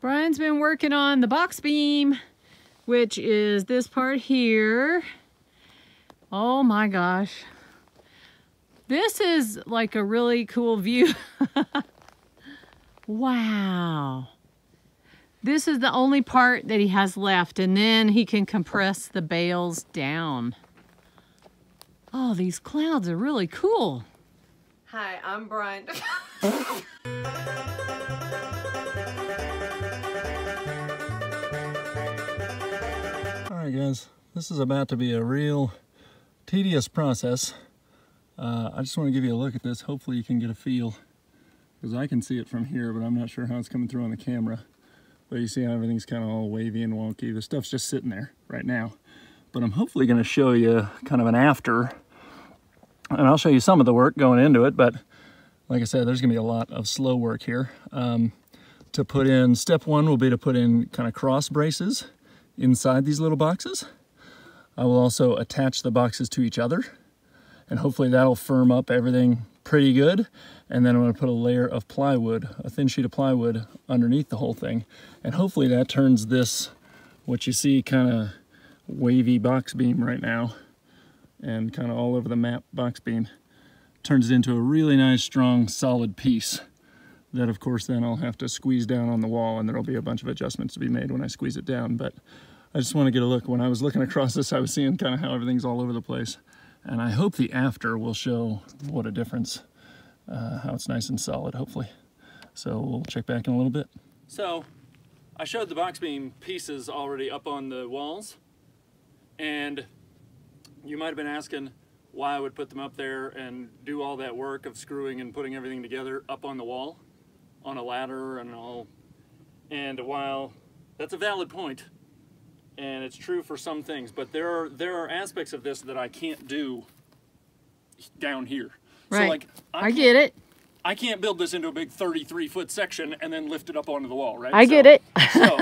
Brian's been working on the box beam, which is this part here. Oh my gosh. This is like a really cool view. Wow. This is the only part that he has left, and then he can compress the bales down. Oh, these clouds are really cool. Hi, I'm Brian. Alright guys, this is about to be a real tedious process. I just want to give you a look at this. Hopefully you can get a feel, because I can see it from here, but I'm not sure how it's coming through on the camera. But you see how everything's kind of all wavy and wonky. The stuff's just sitting there right now. But I'm hopefully going to show you kind of an after. And I'll show you some of the work going into it, but like I said, there's going to be a lot of slow work here. To put in, step one will be to put in kind of cross braces inside these little boxes. I will also attach the boxes to each other, and hopefully that'll firm up everything pretty good. And then I'm going to put a layer of plywood, a thin sheet of plywood underneath the whole thing. And hopefully that turns this, what you see kind of wavy box beam right now, and kind of all over the map box beam, turns it into a really nice, strong, solid piece that of course then I'll have to squeeze down on the wall, and there'll be a bunch of adjustments to be made when I squeeze it down. But I just want to get a look. When I was looking across this, I was seeing kind of how everything's all over the place, and I hope the after will show what a difference, how it's nice and solid, hopefully. So we'll check back in a little bit. So I showed the box beam pieces already up on the walls, and you might have been asking why I would put them up there and do all that work of screwing and putting everything together up on the wall, on a ladder and all. And while that's a valid point, and it's true for some things, but there are aspects of this that I can't do down here. Right. So like, I get it. I can't build this into a big 33-foot section and then lift it up onto the wall, right? I get it. So,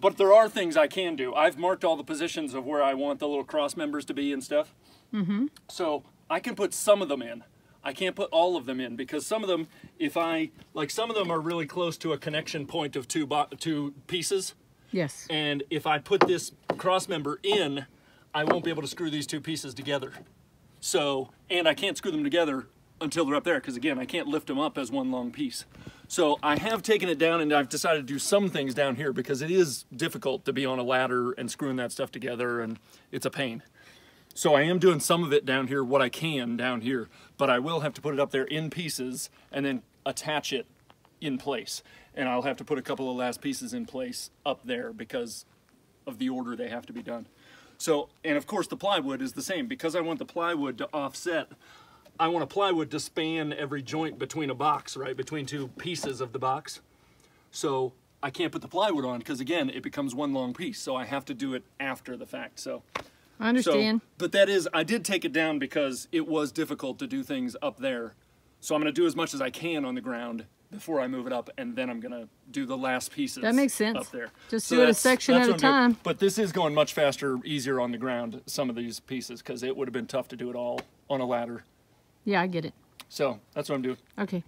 but there are things I can do. I've marked all the positions of where I want the little cross members to be and stuff. Mm-hmm. So I can put some of them in. I can't put all of them in, because some of them, if I, like some of them are really close to a connection point of two pieces. Yes. And if I put this cross member in, I won't be able to screw these two pieces together. So, and I can't screw them together until they're up there, because again, I can't lift them up as one long piece. So I have taken it down, and I've decided to do some things down here, because it is difficult to be on a ladder and screwing that stuff together, and it's a pain. So I am doing some of it down here, what I can down here, but I will have to put it up there in pieces and then attach it in place. And I'll have to put a couple of last pieces in place up there because of the order they have to be done. So, and of course the plywood is the same, because I want the plywood to offset. I want a plywood to span every joint between a box, right? Between two pieces of the box. So I can't put the plywood on, because again, it becomes one long piece. So I have to do it after the fact. So I understand. So, but that is, I did take it down because it was difficult to do things up there. So I'm going to do as much as I can on the ground before I move it up, and then I'm going to do the last pieces. That makes sense. Up there. Just do it a section at a time. But this is going much faster, easier on the ground, some of these pieces, because it would have been tough to do it all on a ladder. Yeah, I get it. So, that's what I'm doing. Okay.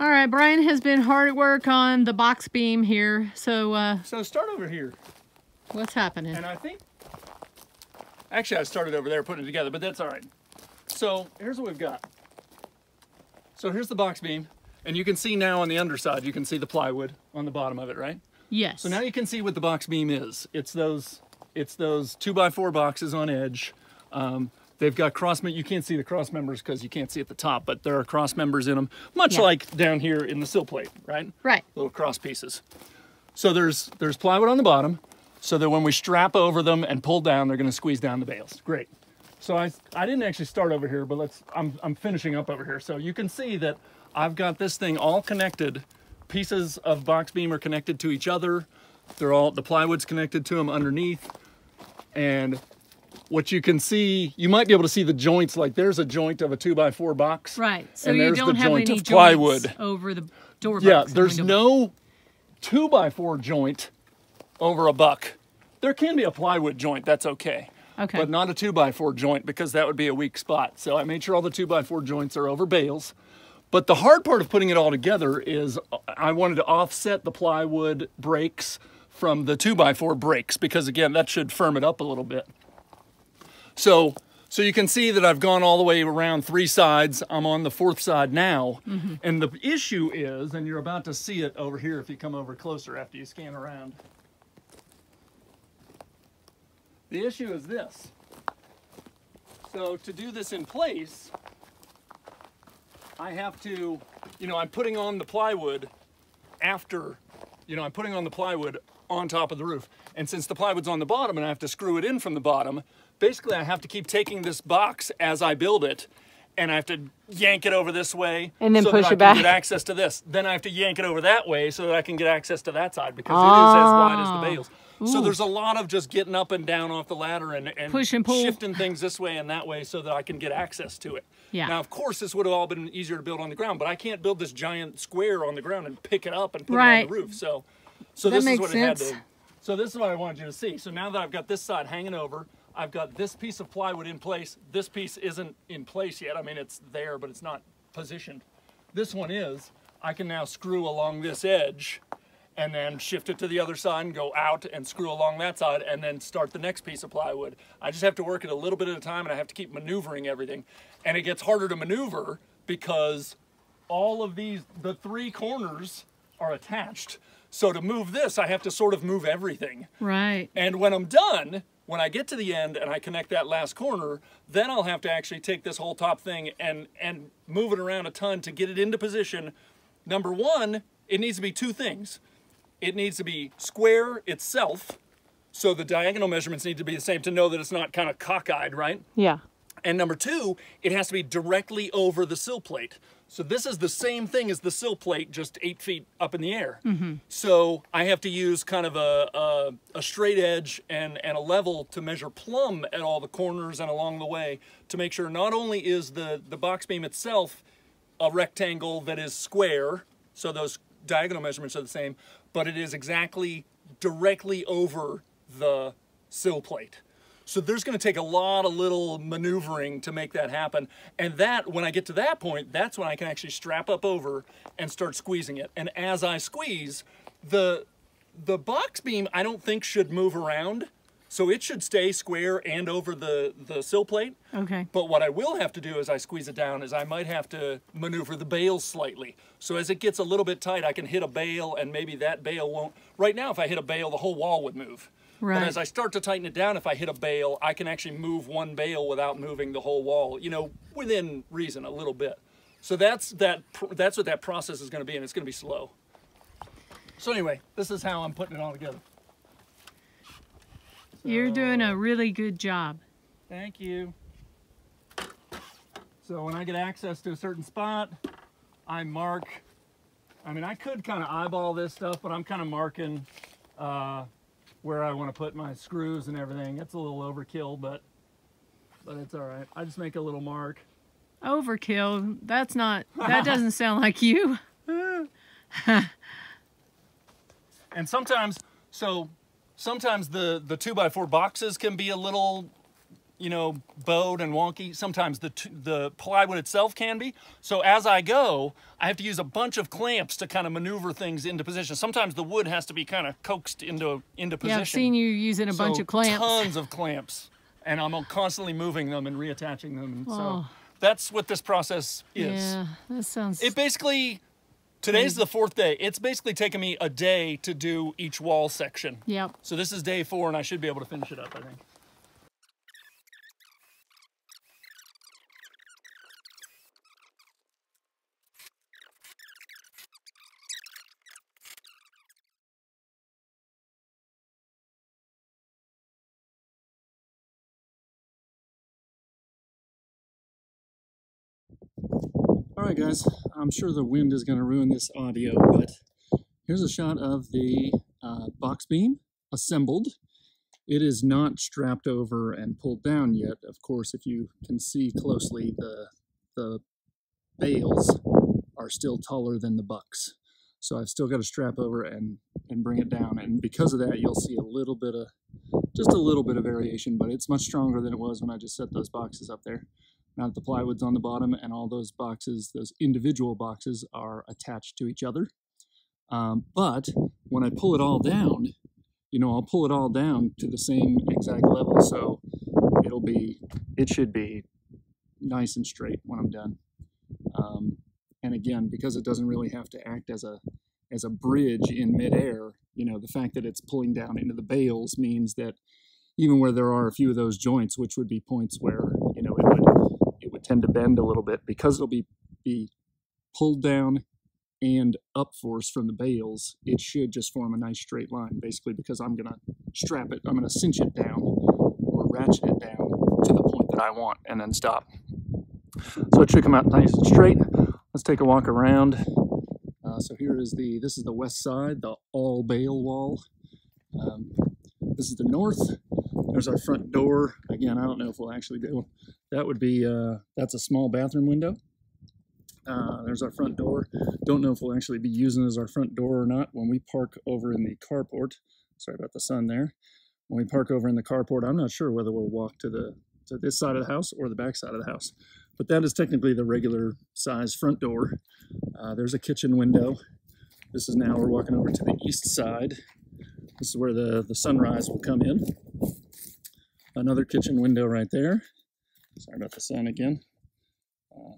All right, Brian has been hard at work on the box beam here, so... So start over here. What's happening? And I think... Actually, I started over there putting it together, but that's all right. So here's what we've got. So here's the box beam, and you can see now on the underside, you can see the plywood on the bottom of it, right? Yes. So now you can see what the box beam is. It's those 2x4 boxes on edge. They've got cross, you can't see the cross members because you can't see at the top, but there are cross members in them, much like down here in the sill plate, right? Right. Little cross pieces. So there's plywood on the bottom, so that when we strap over them and pull down, they're going to squeeze down the bales. Great. So I didn't actually start over here, but I'm finishing up over here. So you can see that I've got this thing all connected. Pieces of box beam are connected to each other. The plywood's connected to them underneath. And what you can see, you might be able to see the joints. Like there's a joint of a 2x4 box, right? So and you don't have any plywood over the door. Yeah, there's no 2x4 joint over a buck. There can be a plywood joint. That's okay. Okay. But not a 2x4 joint because that would be a weak spot. So I made sure all the 2x4 joints are over bales. But the hard part of putting it all together is I wanted to offset the plywood breaks from the 2x4 breaks because again, that should firm it up a little bit. So you can see that I've gone all the way around three sides. I'm on the fourth side now. Mm-hmm. And the issue is, and you're about to see it over here if you come over closer after you scan around. The issue is this. So to do this in place, I have to, you know, I'm putting on the plywood after, you know, I'm putting on the plywood on top of the roof. And since the plywood's on the bottom and I have to screw it in from the bottom, basically I have to keep taking this box as I build it and I have to yank it over this way and then so push that I it back. Can get access to this. Then I have to yank it over that way so that I can get access to that side because it is as wide as the bales. Ooh. So there's a lot of just getting up and down off the ladder and push and pull, shifting things this way and that way so that I can get access to it. Yeah. Now, of course, this would have all been easier to build on the ground, but I can't build this giant square on the ground and pick it up and put it on the roof. So this is what it had to. So this is what I wanted you to see. So now that I've got this side hanging over, I've got this piece of plywood in place. This piece isn't in place yet. I mean, it's there, but it's not positioned. This one is. I can now screw along this edge and then shift it to the other side and go out and screw along that side and then start the next piece of plywood. I just have to work it a little bit at a time and I have to keep maneuvering everything. And it gets harder to maneuver because all of these, the three corners are attached. So to move this, I have to sort of move everything. Right. And when I'm done, when I get to the end and I connect that last corner, then I'll have to actually take this whole top thing and move it around a ton to get it into position. Number one, it needs to be two things. It needs to be square itself, so the diagonal measurements need to be the same to know that it's not kind of cockeyed, right? Yeah. And number two, it has to be directly over the sill plate. So this is the same thing as the sill plate, just 8 feet up in the air. Mm-hmm. So I have to use kind of a straight edge and a level to measure plumb at all the corners and along the way to make sure not only is the box beam itself a rectangle that is square, so those diagonal measurements are the same, but it is exactly directly over the sill plate. So there's going to take a lot of little maneuvering to make that happen. And that, when I get to that point, that's when I can actually strap up over and start squeezing it. And as I squeeze, the box beam I don't think should move around. So it should stay square and over the sill plate. Okay. But what I will have to do as I squeeze it down is I might have to maneuver the bales slightly. So as it gets a little bit tight, I can hit a bale and maybe that bale won't. Right now, if I hit a bale, the whole wall would move. Right. But as I start to tighten it down, if I hit a bale, I can actually move one bale without moving the whole wall, you know, within reason a little bit. So that's what that process is going to be, and it's going to be slow. So anyway, this is how I'm putting it all together. You're doing a really good job. Thank you. So when I get access to a certain spot, I mark. I mean, I could kind of eyeball this stuff, but I'm kind of marking where I want to put my screws and everything. It's a little overkill, but it's all right. I just make a little mark. Overkill? That's not, that doesn't sound like you. And sometimes, so... Sometimes the 2x4 boxes can be a little you know, bowed and wonky. Sometimes the plywood itself can be. So as I go, I have to use a bunch of clamps to kind of maneuver things into position. Sometimes the wood has to be kind of coaxed into position. Yeah, I've seen you using a bunch of clamps. Tons of clamps. And I'm constantly moving them and reattaching them. And so that's what this process is. Yeah, that sounds... It basically... Today's the fourth day. It's basically taken me a day to do each wall section. Yep. So this is day 4, and I should be able to finish it up, I think. Alright guys, I'm sure the wind is going to ruin this audio, but here's a shot of the box beam assembled. It is not strapped over and pulled down yet. Of course, if you can see closely, the bales are still taller than the bucks. So I've still got to strap over and bring it down, and because of that you'll see a little bit of, just a little bit of variation, but it's much stronger than it was when I just set those boxes up there. Now that the plywood's on the bottom and all those boxes, those individual boxes, are attached to each other. But when I pull it all down, you know, I'll pull it all down to the same exact level. So it should be nice and straight when I'm done. And again, because it doesn't really have to act as a bridge in midair, you know, the fact that it's pulling down into the bales means that even where there are a few of those joints, which would be points where, you know, it would tend to bend a little bit, because it'll be pulled down and up force from the bales, it should just form a nice straight line, basically, because I'm going to strap it, I'm going to cinch it down or ratchet it down to the point that I want and then stop. So it should come out nice and straight. Let's take a walk around. So here is this is the west side, the all bale wall. This is the north. There's our front door. Again, I don't know if we'll actually do that. Would be that's a small bathroom window. There's our front door. Don't know if we'll actually be using it as our front door or not when we park over in the carport. Sorry about the sun there. When we park over in the carport, I'm not sure whether we'll walk to this side of the house or the back side of the house. But that is technically the regular size front door. There's a kitchen window. This is now we're walking over to the east side. This is where the sunrise will come in. Another kitchen window right there. Sorry about the sun again.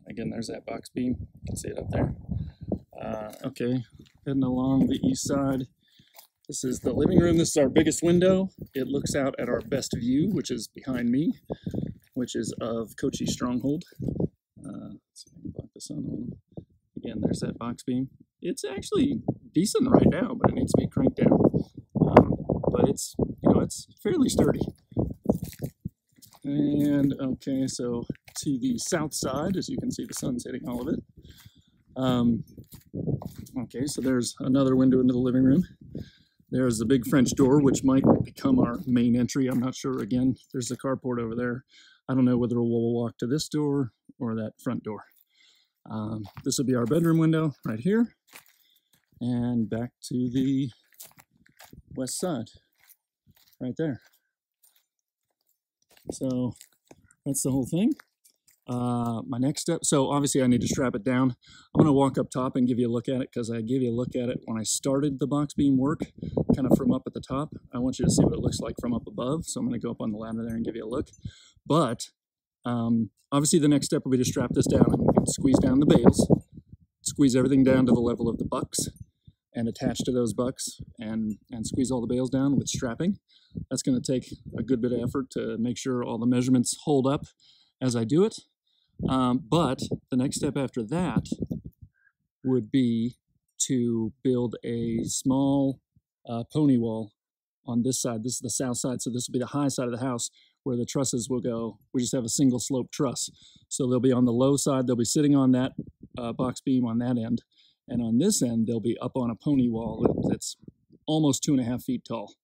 Again, there's that box beam. You can see it up there. Okay, heading along the east side. This is the living room. This is our biggest window. It looks out at our best view, which is behind me, which is of Kochi Stronghold. Let's see if I can block the sun a little. Again, there's that box beam. It's actually decent right now, but it needs to be cranked down. But it's, you know, it's fairly sturdy. And okay, so to the south side, as you can see, the sun's hitting all of it. Okay, so there's another window into the living room. There's the big French door, which might become our main entry. I'm not sure. Again, there's the carport over there. I don't know whether we'll walk to this door or that front door. This will be our bedroom window right here. And back to the west side, right there. So that's the whole thing. My next step, so obviously I need to strap it down. I'm going to walk up top and give you a look at it, because I gave you a look at it when I started the box beam work, kind of from up at the top. I want you to see what it looks like from up above, so I'm going to go up on the ladder there and give you a look. But obviously the next step will be to strap this down and squeeze down the bales, squeeze everything down to the level of the bucks, and attach to those bucks and squeeze all the bales down with strapping. That's going to take a good bit of effort to make sure all the measurements hold up as I do it. But the next step after that would be to build a small pony wall on this side. This is the south side, so this will be the high side of the house where the trusses will go. We just have a single slope truss. So they'll be on the low side. They'll be sitting on that box beam on that end. And on this end, they'll be up on a pony wall that's almost 2.5 feet tall.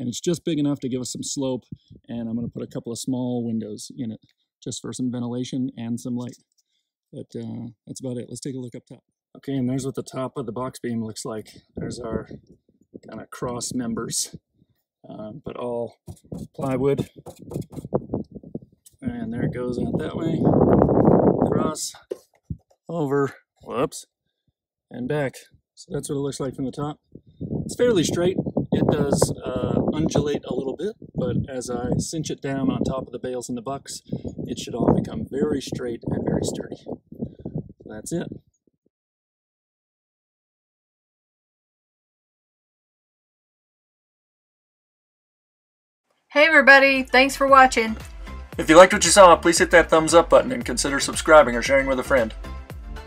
And it's just big enough to give us some slope. And I'm going to put a couple of small windows in it just for some ventilation and some light. But that's about it. Let's take a look up top. Okay, and there's what the top of the box beam looks like. There's our kind of cross members, but all plywood. And there it goes out that way, cross, over, whoops, and back. So that's what it looks like from the top. It's fairly straight. It does undulate a little bit, but as I cinch it down on top of the bales and the bucks, it should all become very straight and very sturdy. That's it. Hey everybody, thanks for watching. If you liked what you saw, please hit that thumbs up button and consider subscribing or sharing with a friend.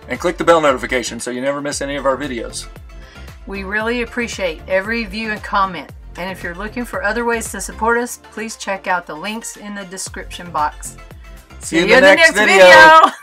And click the bell notification so you never miss any of our videos. We really appreciate every view and comment. And if you're looking for other ways to support us, please check out the links in the description box. See you in the next video.